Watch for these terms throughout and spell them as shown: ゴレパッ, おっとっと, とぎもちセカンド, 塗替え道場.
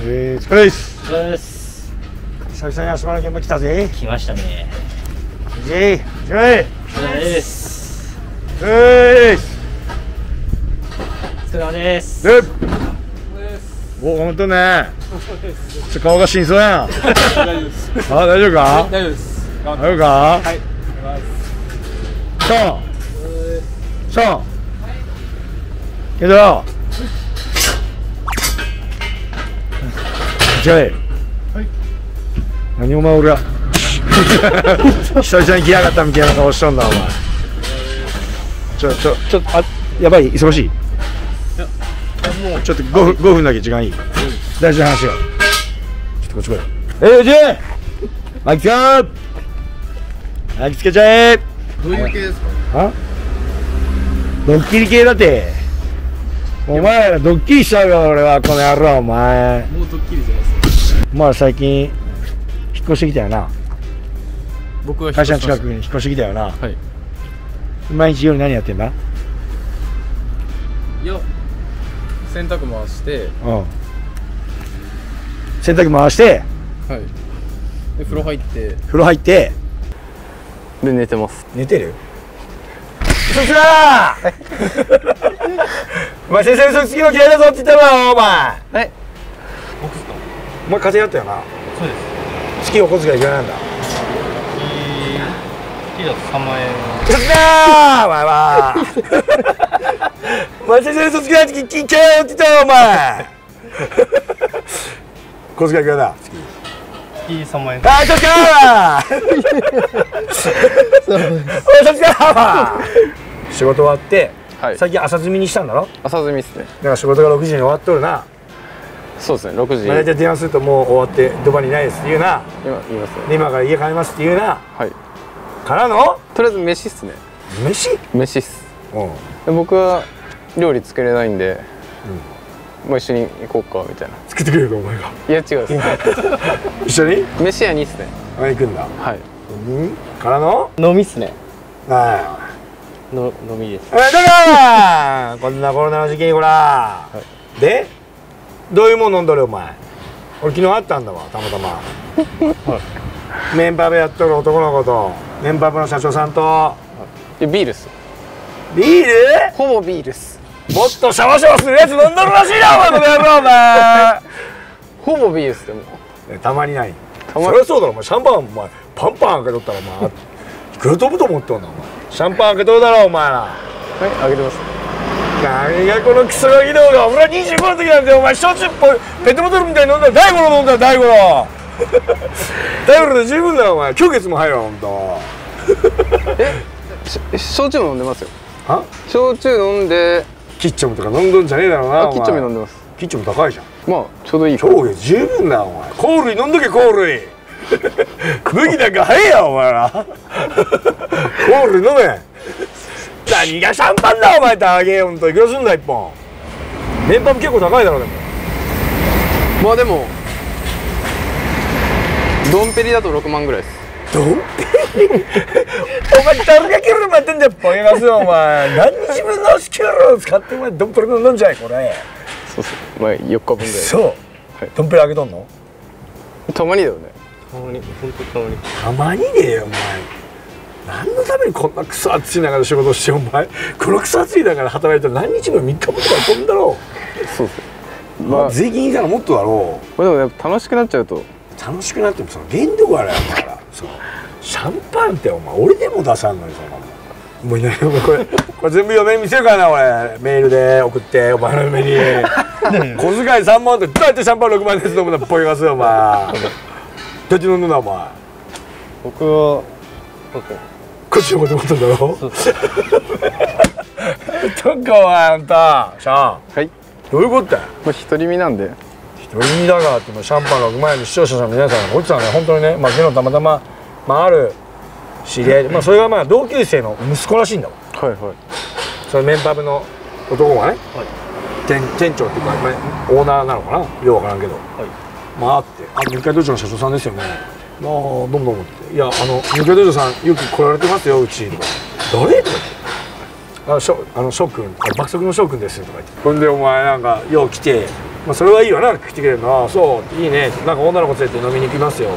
疲れです。疲れです。久々に足場の現場来たぜ。来ましたね。疲れ。疲れです。疲れです。疲れです。で。お、本当ね。顔が死にそうやん。大丈夫です。あ、大丈夫か。大丈夫です。大丈夫か。はい。そう。けど。じゃあ、何お前俺は久々に来やがったみたいな顔しとんだお前。ちょっとあ、やばい、忙しい。ちょっと5分だけ時間いい。大事な話が。ちょっとこっち来い。うじい。マキさん。マキつけちゃえ。どういう系ですか。あ？ドッキリ系だって。お前らドッキリしちゃうよ俺はこの野郎お前。もうドッキリじゃないですか。まあ最近引っ越してきたよな。僕は会社の近くに引っ越してきたよな。はい。毎日夜何やってんだ？いや、洗濯回して。うん。洗濯回して。はい。で風呂入って。風呂入って。で寝てます。寝てる？嘘つだー！お前先生嘘つきの嫌いだぞって言ったのよお前。え？僕ですか？お前風邪やったよな。そうです。月お小遣い嫌いなんだ。月だと3万円。嘘つだー！お前は。お前先生嘘つきの嫌いだって言ったよお前。小遣い嫌いだ。3万円。ああ、ちょっと仕事終わって、はい、最近朝積みにしたんだろ。朝積みですね。だから仕事が6時に終わっとるな。そうですね、6時。大体電話するともう終わってドバにないですって言うな。今言いますね。で今から家帰りますって言うな。はい。からの？とりあえず飯っすね。飯？飯っす。うん。僕は料理作れないんで。うん。もう一緒に行こうかみたいな。作ってくれるかお前が。いや違うです。一緒に？飯屋にですね。あ、行くんだ。はい。うん？からの？飲みっすね。はい。の飲みです。だからこんなコロナの時期にこら。で、どういうもん飲んどるお前。俺昨日会ったんだわたまたま。メンバー部やっとる男の子とメンバー部の社長さんと。ビールっす。ビール？ほぼビールっす。もっとシャワシャワするやつ飲んどるらしいなお前この野郎お前。ほぼビールっす。でもたまにない。そりゃそうだろお前。シャンパンお前パンパン開けとったらお前いくら飛ぶと思っとんなお前。シャンパン開けとるだろお前ら。はい開けてます。何がこのクソガキ動画。俺は25の時なんてお前焼酎っぽいペットボトルみたいに飲んだら大五郎飲んだら大五郎大五郎で十分だよお前。虚血も入るわホント。え焼酎も飲んでますよ。は？焼酎飲んでキッチョムとか飲んどんじゃねえだろうな。キッチョム飲んでます。キッチョム高いじゃん。まあちょうどいい。今日十分だお前。コール飲んどけコール。麦なんか早いやお前ら。コール飲め。何がシャンパンだお前。たげえ本当いくらすんだ一本。年パン結構高いだろでも。まあでもドンペリだと6万ぐらいです。ドンペリお前誰がキュル待ってんだよポイますよお前。何自分のキュルを使ってお前ドンペリ飲んじゃいこれ。そうそう、前4日分ぐらい。そう、はい、ドンペリあげとんのたまにだよね。たまに本当たまにたまにでよお前。何のためにこんなクソ暑い中で仕事してお前このクソ暑い中で働いたら何日も3日もとか飛んだろう。そうそう、まあ税金以外はもっとだろう。でもやっぱ楽しくなっちゃうと楽しくなってもその限度があるやんだからシャンパンってお前俺でも出さんのにそのままもういないよこれ全部嫁に見せるからな俺。メールで送ってお前の嫁に小遣い3万とどうやってシャンパン6万です飲むのポイがすよお前。どっち飲んどんだお前。僕はこっちのこと思ったんだろ。どっかお前あんたシャン。はい。どういうことだよ。独り身なんで。独り身だからってシャンパン6万円の視聴者の皆さんがこいつはね本当にね、まあ昨日たまたままあある知り合い、まあそれがまあ同級生の息子らしいんだもん。はいはい。そのメンパブの男がね、はい、店長っていうか、オーナーなのかなようわからんけど、はい、まああって「あっ入会道場の社長さんですよね」「ああどうもどうも」って「いや入会道場さんよく来られてますようち」とか「誰？」とか言って「翔くん爆速の翔くんです」とか言って、ほんでお前なんかよう来てまあ、それはいいよなって来てくれるのは、そういいね、なんか女の子連れて飲みに行きますよ、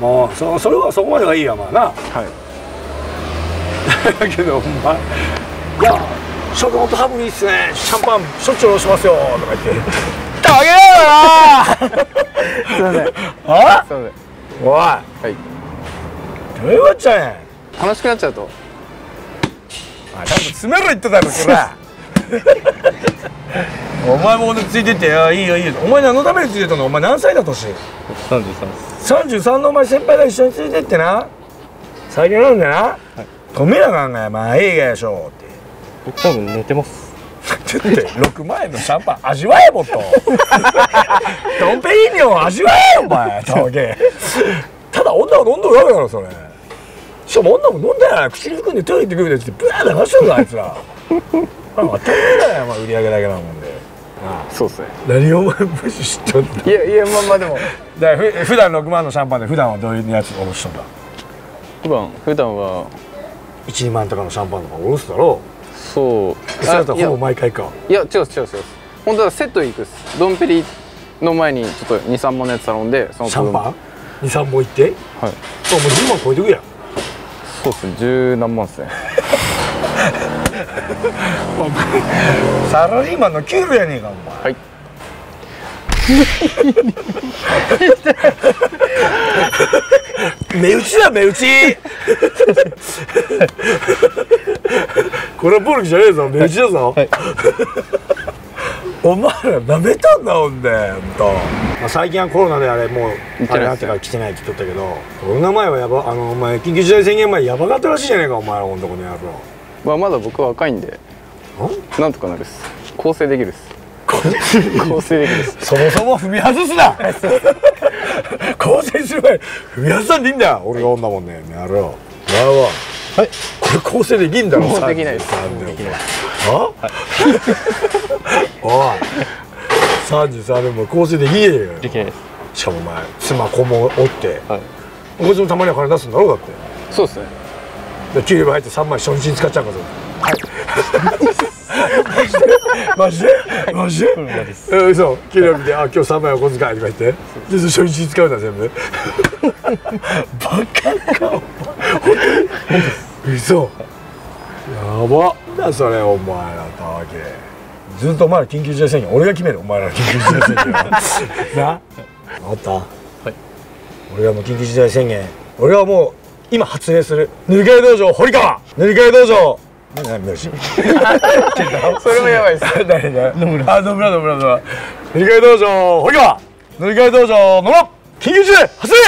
もうそれはそこまではいいや、まあな、はいだけど、まあ、いやショートホットハブいいっすね、シャンパンしょっちゅうおろしますよとか言ってあげようよなあ、すいません、おい、はい、どういうことちゃうねん、楽しくなっちゃうと、あ、ちゃんと詰めろ言ってたんですけどなお前も俺ついてって、ああいいよいいよ、お前何のためについてたの、お前何歳だ年、33です、33のお前先輩が一緒についてってな、最近なんだよな、はい、止めなかんがや、まあ映画やしょって、僕多分寝てますちょっと6万円のシャンパン味わえもっとドンペリーニョン味わえよお前ただ女は飲んどるわけだろそれ、しかも女も飲んだやな、口に含んでトイレ行ってくるってブワーッて話してるぞあいつら当たり前だよ、まあ、売り上げだけなもんで、ああそうっすね、何をお前無視しとんだ、いやいや、まあまあでもだからふだん6万のシャンパンで、普段はどういうやつおろしとんだ、普段は12万とかのシャンパンとかおろすだろう、そう、それとほぼ毎回か、いや違う違う、本当はセット行くっす、ドンペリの前にちょっと23本のやつ頼んで、そのシャンパン23本行って、はい、そう、もう10万超えてくやん、そうっすね、10何万っすねサラリーマンの給料やねえかお前、はい、目打ちだ目打ちこれは暴力じゃねえぞ、目打ちだぞ、はい、お前らなめたんだほんで、ほんと、まあ、最近はコロナであれもうあれなってから来てないって言っとったけど、コロナ前はやば、あのお前緊急事態宣言前やばかったらしいじゃねえかお前ら、ほんとこの野郎、まあまだ僕は若いんで、なんとかなるっす。構成できるっす。構成できるっす。そもそも踏み外すな。構成する前に踏み外さんでいいんだよ。俺が女もんね。やろう。なるほど。はい。これ構成できんだろ。もうできないです。できない。あ？おい。33でも構成できねえよ。できないです。しかもお前妻子もおって。はい。こいつもたまには金出すんだろうだって。そうですね。給料入って3万初日に使っちゃうから、マジでマジでマジで嘘、給料見て「あ今日3万お小遣い」とか言ってで初日に使うんだ全部バカかお前嘘やばなそれ、お前らたわけずっとお前ら緊急事態宣言俺が決める、お前ら緊急事態宣言な分かった、はい、俺がもう緊急事態宣言、俺はもう今発令する、塗り替え道場堀川、塗り替え道場、何だよそれもやばいです誰だよ、野村塗り替え道場堀川、塗り替え道場野村、緊急事態発令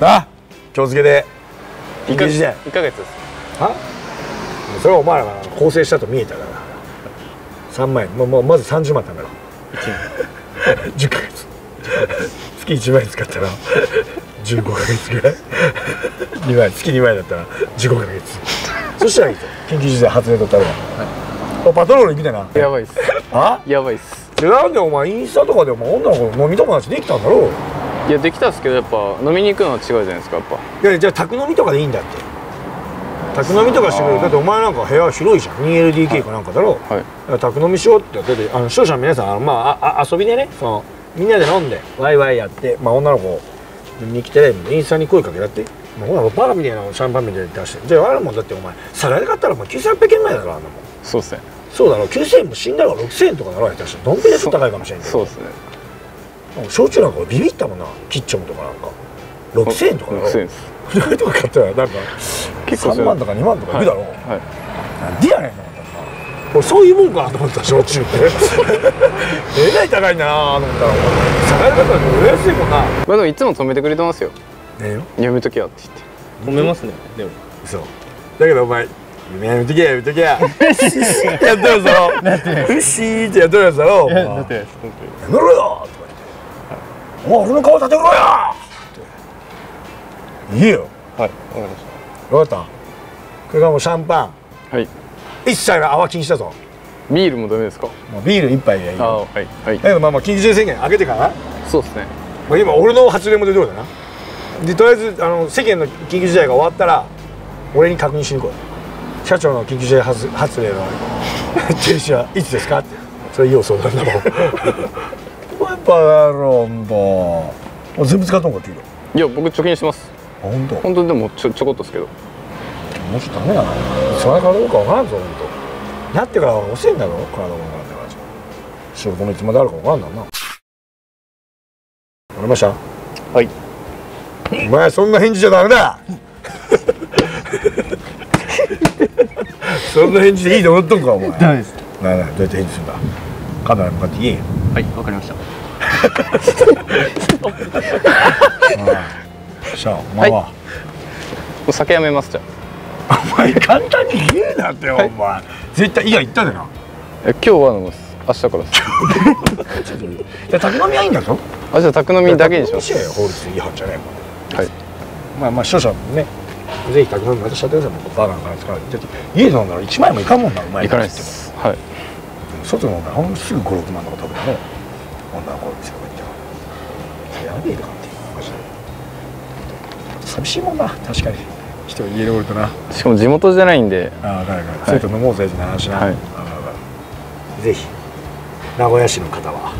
さあ今日付で緊急事態1ヶ月です、はそれはお前らが構成したと見えたから3万円、まず30万貯めろ10ヶ月月1枚使ったら15ヶ月ぐらい2枚、月2枚だったら15ヶ月、そしたらいいと緊急事態発令取ったら、はい、パトロール行くでな、やばいっすあやばいっす、なんでお前インスタとかでお前女の子飲み友達できたんだろう、いやできたっすけどやっぱ飲みに行くのは違うじゃないですか、やっぱいやじゃあ宅飲みとかでいいんだって、宅飲みとかしてくれる、だってお前なんか部屋広いじゃん、 2LDK かなんかだろ、はい、宅飲みしようってやってて、視聴者の皆さん、まあ、遊びでね、そのみんなで飲んでワイワイやって、まあ、女の子に来てないもんでインスタに声かけらって、まあ、ほらバカみたいなシャンパンみたいな出して、じゃああるもんだってお前サラリー買ったら9800円ぐらいだろ、あんなもん、そうっすね、そうだろ、9000円も死んだら6000円とかだろ、下手したらどんべりちょっと高いかもしれんけど、そうっすね、焼酎なんかビビったもんな、キッチョムとかなんか6000円とかだろ、6000円ですそれとか買ったらなんか結構3万とか2万とかいくだろ、はい、なんでやねんの俺、そういうもんかなと思った、焼酎ってえらい高いなあと思ったら、下がり方が売れやすいもんな、まあでもいつも止めてくれてますよ、やめときゃって言って止めますね、でもそうだけどお前やめときゃやめときゃやってやるぞうっしーってやってるやつだろ、やめろよとか言って、お前俺の顔立てろよって言えよ、はい、分かりました、分かった、これからもうシャンパン、はい、一切の泡禁止だぞ、ビールもダメですか、ビール1杯でいい、はい、だけどまあまあ緊急事態宣言上げてからな、そうですね、まあ今俺の発令も出てるだな、でとりあえず世間の緊急事態が終わったら俺に確認しに来い、社長の緊急事態発令の停止はいつですかって、それいいお相談だろう。やっぱあるんだ。もう全部使ったのかっていうの。いや、僕貯金してます。本当。本当でもちょこっとですけど。もうちょっとダメだな。使わないかどうかわからんぞ、本当。なってから遅いんだろ、体もなんだから。仕事のいつまであるかわからんだな。わかりました。はい。お前そんな返事じゃダメだ。そんな返事でいいと思っとんかお前。ダメです。なあなあ、どうやって返事するんだ。カメラに向かって言え。はい、わかりました。じゃあ、お前は。もう酒やめますじゃ。お前簡単に言うなってよお前。絶対いや言ったでな。今日は飲むです。明日からです。じゃ宅飲みはいいんだぞ。あ、じゃ宅飲みだけにします。法律違反じゃないもん。はい。まあ視聴者もね。ぜひ宅飲み私やってください。バーガーから使う。だって家で飲んだら1枚もいかんもんな。お前。いかないです。はい。外のお前ほんすぐ5、6万とか食べたね。女の子ですよ。やべえとかって寂しいもんな。確かに人家でおるとな。しかも地元じゃないんで。ああ、だからそれと飲もうぜって話な。はい。ぜひ。名古屋市の方は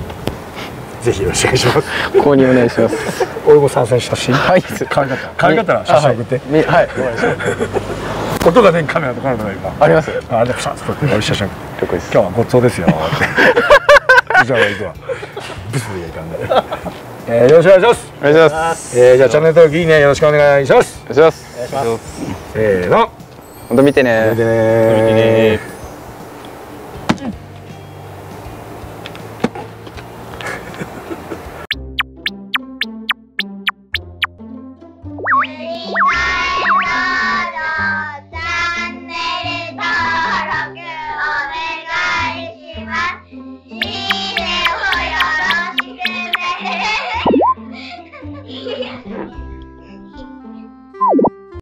ぜひよろしくお願いします。購入お願いします。俺も参戦したし。はい。可愛かったら写真送って。はい。音が出んカメラとかあるの今。あります。あれさ、俺写真。今日はごちそうですよ。じゃあ行くわ。ブスでいかんで。よろしくお願いします。お願いします。じゃあチャンネル登録いいねよろしくお願いします。お願いします。せーの。ほんと見てね。見てね。